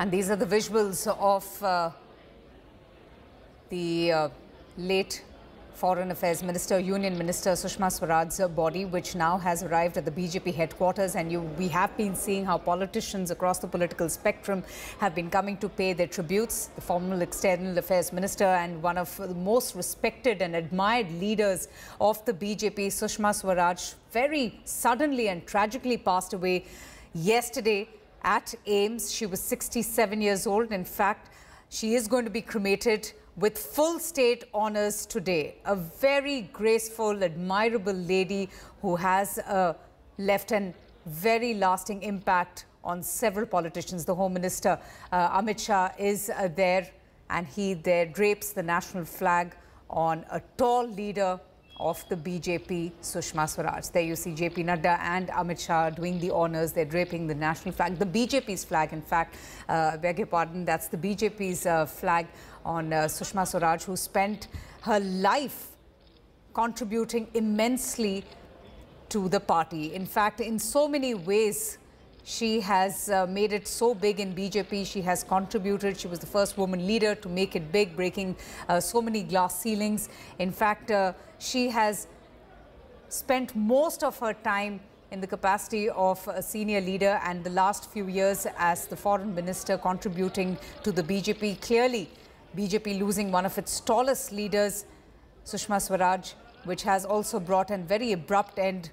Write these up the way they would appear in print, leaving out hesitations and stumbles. And these are the visuals of the late Foreign Affairs Minister, Union Minister Sushma Swaraj's body, which now has arrived at the BJP headquarters. And we have been seeing how politicians across the political spectrum have been coming to pay their tributes. The former External Affairs Minister and one of the most respected and admired leaders of the BJP, Sushma Swaraj, very suddenly and tragically passed away yesterday at AIIMS. She was 67 years old. In fact, she is going to be cremated with full state honours today. A very graceful, admirable lady who has left a very lasting impact on several politicians. The Home Minister, Amit Shah, is there, and he there drapes the national flag on a tall leader of the BJP, Sushma Swaraj. There you see JP Nadda and Amit Shah doing the honours. They're draping the national flag, the BJP's flag, in fact. I beg your pardon, that's the BJP's flag on Sushma Swaraj, who spent her life contributing immensely to the party. In fact, in so many ways, she has made it so big in BJP. She has contributed. She was the first woman leader to make it big, breaking so many glass ceilings. In fact, she has spent most of her time in the capacity of a senior leader, and the last few years as the foreign minister contributing to the BJP. Clearly, BJP losing one of its tallest leaders, Sushma Swaraj, which has also brought a very abrupt end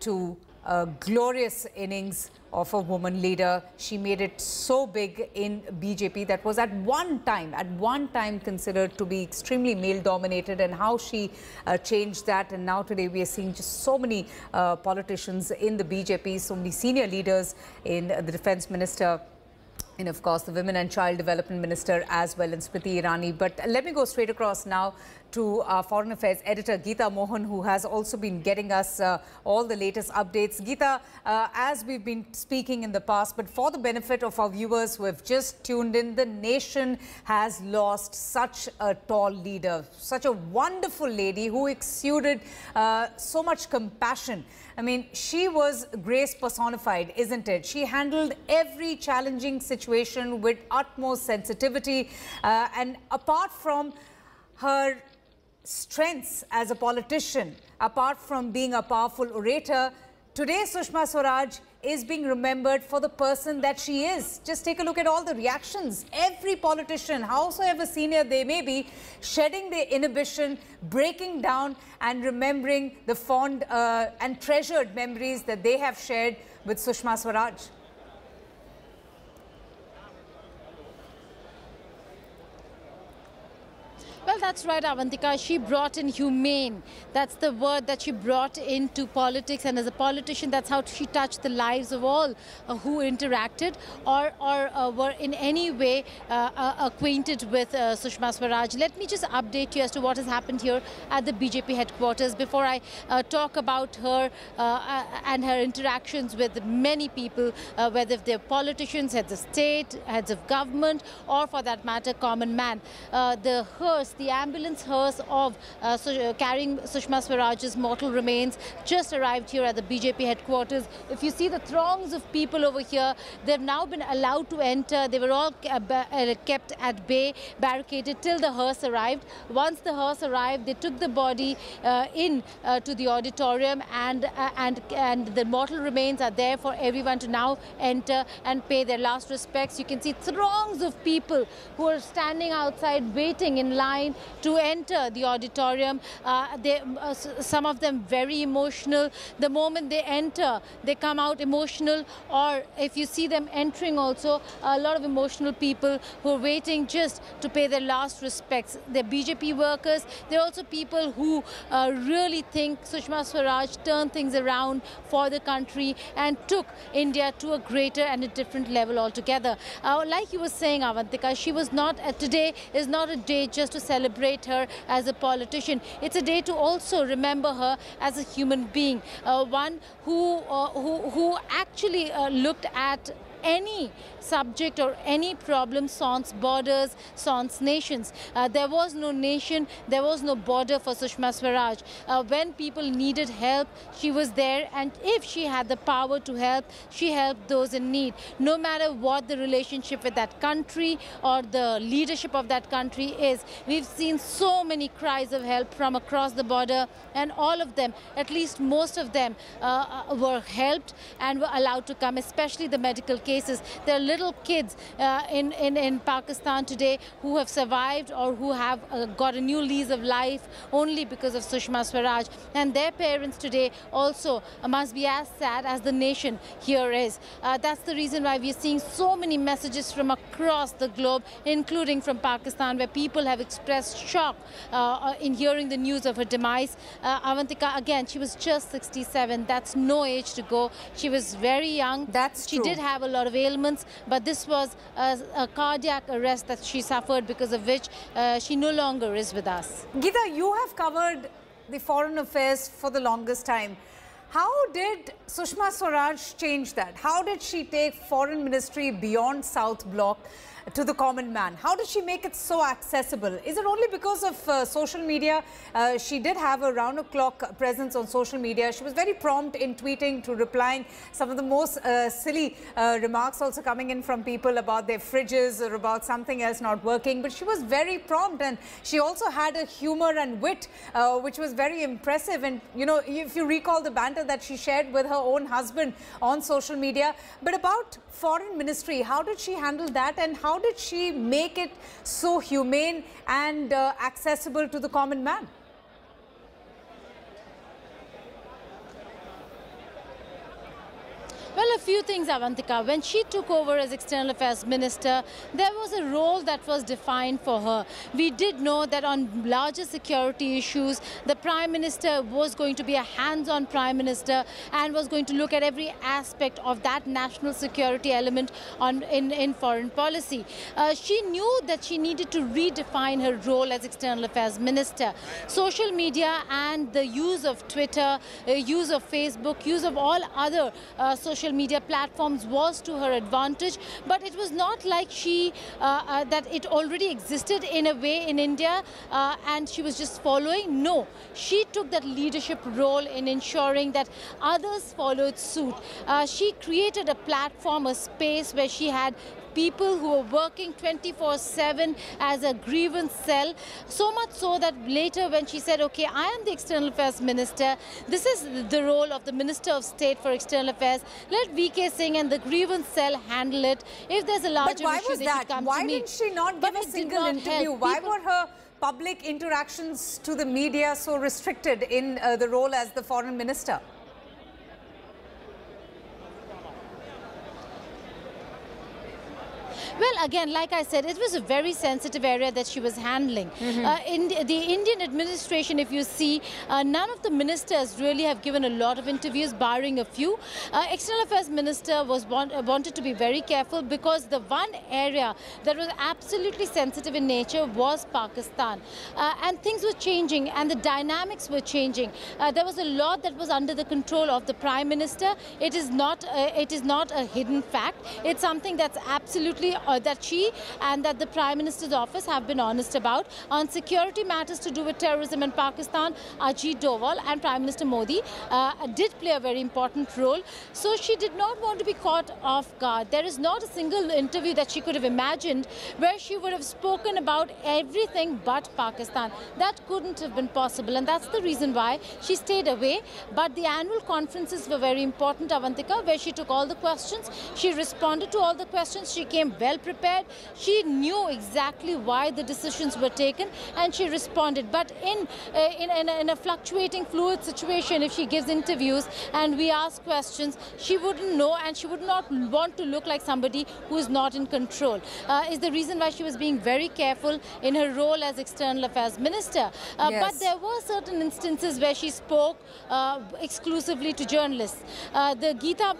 to a glorious innings of a woman leader. She made it so big in BJP that was at one time considered to be extremely male dominated, and how she changed that. And now today we are seeing just so many politicians in the BJP, so many senior leaders in the defense minister, and of course the Women and Child Development Minister as well, and Smriti Irani. But let me go straight across now to our Foreign Affairs Editor, Geeta Mohan, who has also been getting us all the latest updates. Geeta, as we've been speaking in the past, but for the benefit of our viewers who have just tuned in, the nation has lost such a tall leader, such a wonderful lady who exuded so much compassion. I mean, she was grace personified, isn't it? She handled every challenging situation with utmost sensitivity, and apart from her strengths as a politician, apart from being a powerful orator, today Sushma Swaraj is being remembered for the person that she is. Just take a look at all the reactions. Every politician, howsoever senior they may be, shedding their inhibition, breaking down and remembering the fond and treasured memories that they have shared with Sushma Swaraj. Well, that's right, Avantika. She brought in humane. That's the word that she brought into politics. And as a politician, that's how she touched the lives of all who interacted or were in any way acquainted with Sushma Swaraj. Let me just update you as to what has happened here at the BJP headquarters before I talk about her and her interactions with many people, whether they're politicians, heads of state, heads of government, or for that matter, common man. The hearse, the ambulance hearse of carrying Sushma Swaraj's mortal remains, just arrived here at the BJP headquarters. If you see the throngs of people over here, they've now been allowed to enter. They were all kept at bay, barricaded till the hearse arrived. Once the hearse arrived, they took the body in to the auditorium, and the mortal remains are there for everyone to now enter and pay their last respects. You can see throngs of people who are standing outside waiting in line to enter the auditorium. Some of them very emotional. The moment they enter, they come out emotional, or if you see them entering also, a lot of emotional people who are waiting just to pay their last respects. They're BJP workers. They're also people who really think Sushma Swaraj turned things around for the country and took India to a greater and a different level altogether. Like you were saying, Avantika, she was not, today is not a day just to celebrate her as a politician. It's a day to also remember her as a human being, one who actually looked at any subject or any problem sans borders, sans nations. There was no nation, there was no border for Sushma Swaraj. When people needed help, she was there, and if she had the power to help, she helped those in need. No matter what the relationship with that country or the leadership of that country is, we've seen so many cries of help from across the border, and all of them, at least most of them, were helped and were allowed to come, especially the medical cases. There are little kids in Pakistan today who have survived or who have got a new lease of life only because of Sushma Swaraj, and their parents today also must be as sad as the nation here is. That's the reason why we're seeing so many messages from across the globe, including from Pakistan, where people have expressed shock in hearing the news of her demise. Avantika, again, she was just 67. That's no age to go. She was very young. That's true. She did have a lot of ailments, but this was a cardiac arrest that she suffered, because of which she no longer is with us. Geeta, you have covered the foreign affairs for the longest time. How did Sushma Swaraj change that? How did she take foreign ministry beyond South Bloc to the common man? How did she make it so accessible? Is it only because of social media? She did have a round-the-clock presence on social media. She was very prompt in tweeting, to replying. Some of the most silly remarks also coming in from people about their fridges or about something else not working. But she was very prompt, and she also had a humor and wit, which was very impressive. And, you know, if you recall the banter that she shared with her own husband on social media. But about foreign ministry, how did she handle that, and how did she make it so humane and accessible to the common man? Well, a few things, Avantika. When she took over as External Affairs Minister, there was a role that was defined for her. We did know that on larger security issues, the Prime Minister was going to be a hands-on Prime Minister and was going to look at every aspect of that national security element in foreign policy. She knew that she needed to redefine her role as External Affairs Minister. Social media and the use of Twitter, use of Facebook, use of all other social media platforms was to her advantage, but it was not like she that it already existed in a way in India and she was just following. No, she took that leadership role in ensuring that others followed suit. She created a platform, a space where she had people who were working 24/7 as a grievance cell, so much so that later when she said, okay, I am the External Affairs Minister, this is the role of the Minister of State for External Affairs, let V.K. Singh and the grievance cell handle it. If there's a larger issue, they should come to me. But why was that? Why didn't she not give a single interview? Why were her public interactions to the media so restricted in the role as the Foreign Minister? Well, again, like I said, it was a very sensitive area that she was handling. Mm-hmm. In the Indian administration, if you see, none of the ministers really have given a lot of interviews, barring a few. External Affairs Minister was wanted to be very careful, because the one area that was absolutely sensitive in nature was Pakistan. And things were changing, and the dynamics were changing. There was a lot that was under the control of the Prime Minister. It is not a hidden fact. It's something that's absolutely that she and that the Prime Minister's office have been honest about. On security matters to do with terrorism in Pakistan, Ajit Doval and Prime Minister Modi did play a very important role. So she did not want to be caught off guard. There is not a single interview that she could have imagined where she would have spoken about everything but Pakistan. That couldn't have been possible, and that's the reason why she stayed away. But the annual conferences were very important, Avantika, where she took all the questions. She responded to all the questions. She came well prepared. She knew exactly why the decisions were taken, and she responded. But in a fluctuating, fluid situation, if she gives interviews and we ask questions, she wouldn't know, and she would not want to look like somebody who is not in control. Is the reason why she was being very careful in her role as External Affairs Minister. Yes. But there were certain instances where she spoke exclusively to journalists. The Geeta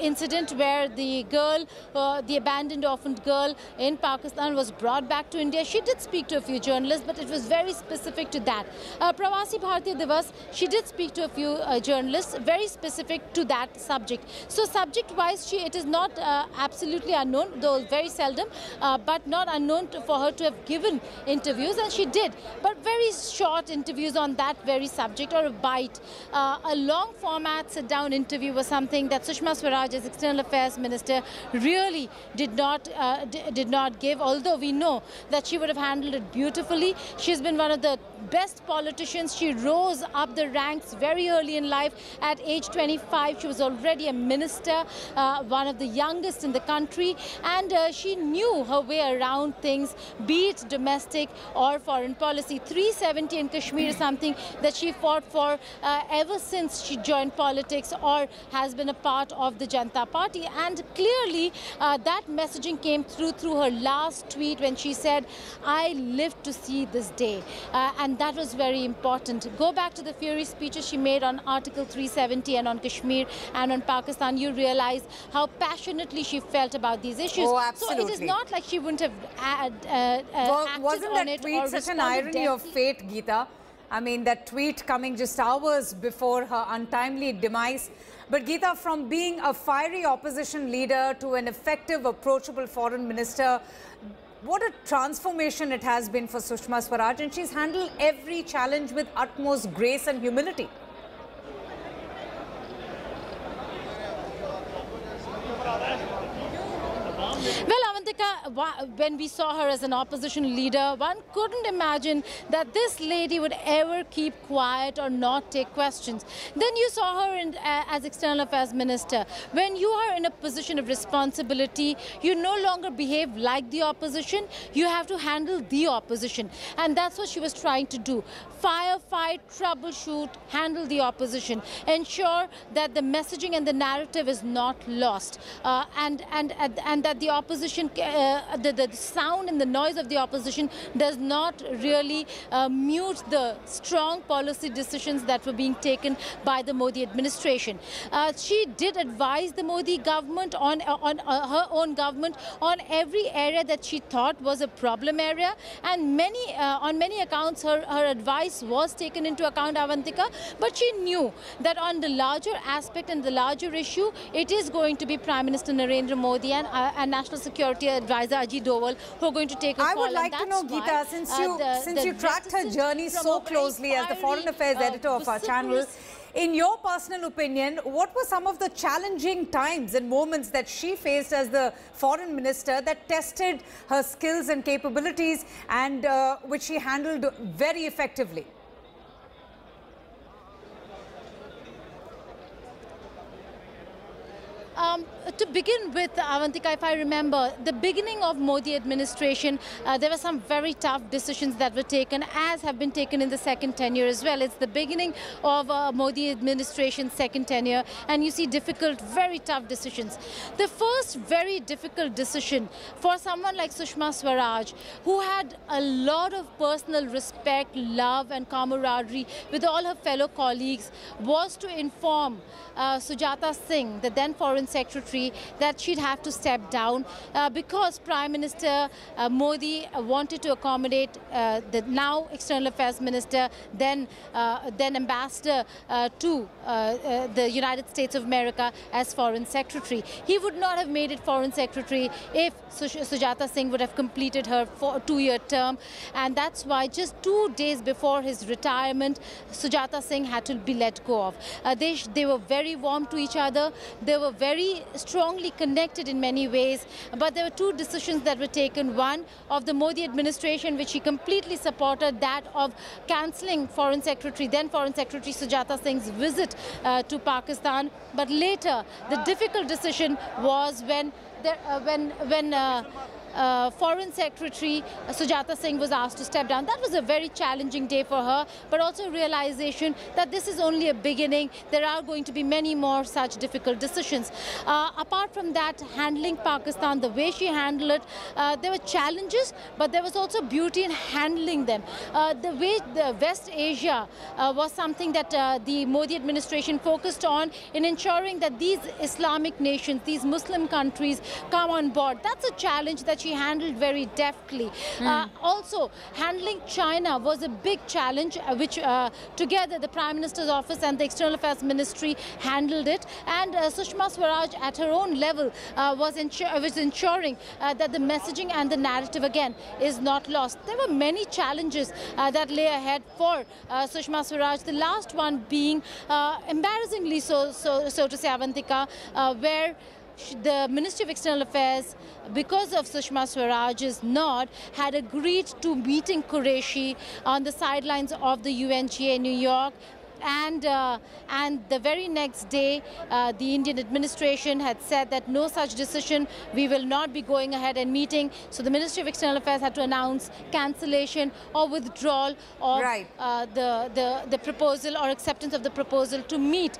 incident, where the girl, the abandoned orphaned girl in Pakistan was brought back to India. She did speak to a few journalists, but it was very specific to that. Pravasi Bharatiya Divas, she did speak to a few journalists, very specific to that subject. So subject-wise, it is not absolutely unknown, though very seldom, but not unknown for her to have given interviews, and she did, but very short interviews on that very subject, or a bite. A long format sit-down interview was something that Sushma Swaraj, as External Affairs Minister, really did not give, although we know that she would have handled it beautifully. She's been one of the best politicians. She rose up the ranks very early in life. At age 25, she was already a minister, one of the youngest in the country, and she knew her way around things, be it domestic or foreign policy. 370 in Kashmir is something that she fought for ever since she joined politics or has been a part of the Janata Party, and clearly that messaging came through her last tweet when she said, "I live to see this day," and that was very important. Go back to the fury speeches she made on Article 370 and on Kashmir and on Pakistan. You realize how passionately she felt about these issues. Oh, absolutely. So it is not like she wouldn't have acted on it. Wasn't that tweet such an irony of fate, Geeta? I mean, that tweet coming just hours before her untimely demise. But Geeta, from being a fiery opposition leader to an effective, approachable foreign minister, what a transformation it has been for Sushma Swaraj, and she's handled every challenge with utmost grace and humility. Well, Avantika, when we saw her as an opposition leader, one couldn't imagine that this lady would ever keep quiet or not take questions. Then you saw her as External Affairs Minister. When you are in a position of responsibility, you no longer behave like the opposition. You have to handle the opposition. And that's what she was trying to do. Firefight, troubleshoot, handle the opposition. Ensure that the messaging and the narrative is not lost. And that the opposition, the sound and the noise of the opposition does not really mute the strong policy decisions that were being taken by the Modi administration. She did advise the Modi government on her own government on every area that she thought was a problem area, and many on many accounts her advice was taken into account, Avantika, but she knew that on the larger aspect and the larger issue, it is going to be Prime Minister Narendra Modi and National Security Advisor Ajit Doval who are going to take a call. I would like to know, Geeta, since you tracked her journey so closely as the Foreign Affairs Editor of our channel, in your personal opinion, what were some of the challenging times and moments that she faced as the foreign minister that tested her skills and capabilities, and which she handled very effectively? To begin with, Avantika, if I remember, the beginning of Modi administration, there were some very tough decisions that were taken, as have been taken in the second tenure as well. It's the beginning of Modi administration's second tenure, and you see difficult, very tough decisions. The first very difficult decision for someone like Sushma Swaraj, who had a lot of personal respect, love and camaraderie with all her fellow colleagues, was to inform Sujata Singh, the then Foreign Secretary, that she'd have to step down because Prime Minister Modi wanted to accommodate the now External Affairs Minister, then Ambassador to the United States of America as Foreign Secretary. He would not have made it Foreign Secretary if Sujata Singh would have completed her two-year term, and that's why just 2 days before his retirement, Sujata Singh had to be let go of. They were very warm to each other. They were very strongly connected in many ways, but there were two decisions that were taken. One of the Modi administration, which she completely supported, that of cancelling Foreign Secretary, then Foreign Secretary Sujata Singh's visit to Pakistan. But later, the difficult decision was when Foreign Secretary Sujata Singh was asked to step down. That was a very challenging day for her, but also a realization that this is only a beginning. There are going to be many more such difficult decisions. Apart from that, handling Pakistan, the way she handled it, there were challenges, but there was also beauty in handling them. The way the West Asia was something that the Modi administration focused on in ensuring that these Islamic nations, these Muslim countries come on board. That's a challenge that she handled very deftly. Also, handling China was a big challenge, which together the Prime Minister's office and the External Affairs Ministry handled it. And Sushma Swaraj at her own level was ensuring that the messaging and the narrative again is not lost. There were many challenges that lay ahead for Sushma Swaraj, the last one being embarrassingly so to say, Avantika, where the Ministry of External Affairs, because of Sushma Swaraj's nod, had agreed to meeting Qureshi on the sidelines of the UNGA in New York. And the very next day, the Indian administration had said that no such decision, we will not be going ahead and meeting. So the Ministry of External Affairs had to announce cancellation or withdrawal of the proposal or acceptance of the proposal to meet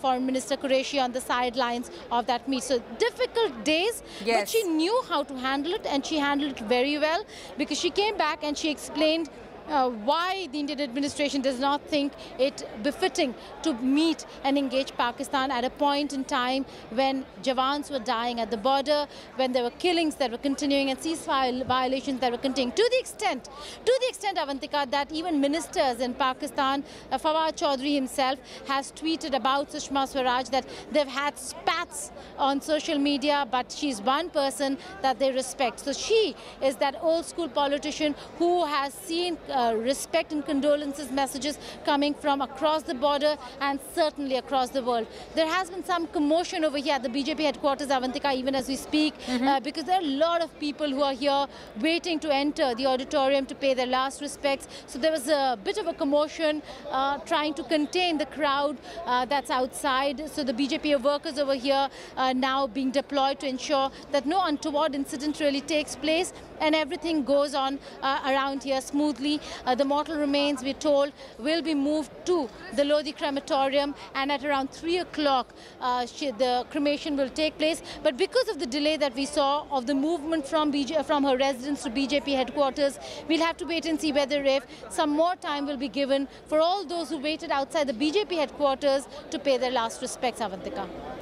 Foreign Minister Qureshi on the sidelines of that meet. So difficult days, but she knew how to handle it, and she handled it very well, because she came back and she explained why the Indian administration does not think it befitting to meet and engage Pakistan at a point in time when Jawans were dying at the border, when there were killings that were continuing and ceasefire violations that were continuing. To the extent, Avantika, that even ministers in Pakistan, Fawad Chaudhry himself has tweeted about Sushma Swaraj that they've had spats on social media, but she's one person that they respect. So she is that old school politician who has seen respect and condolences messages coming from across the border and certainly across the world. There has been some commotion over here at the BJP headquarters, Avantika, even as we speak, because there are a lot of people who are here waiting to enter the auditorium to pay their last respects. So there was a bit of a commotion trying to contain the crowd that's outside. So the BJP workers over here are now being deployed to ensure that no untoward incident really takes place and everything goes on around here smoothly. The mortal remains, we're told, will be moved to the Lodhi crematorium, and at around 3 o'clock the cremation will take place. But because of the delay that we saw of the movement from her residence to BJP headquarters, we'll have to wait and see whether if some more time will be given for all those who waited outside the BJP headquarters to pay their last respects, Avantika.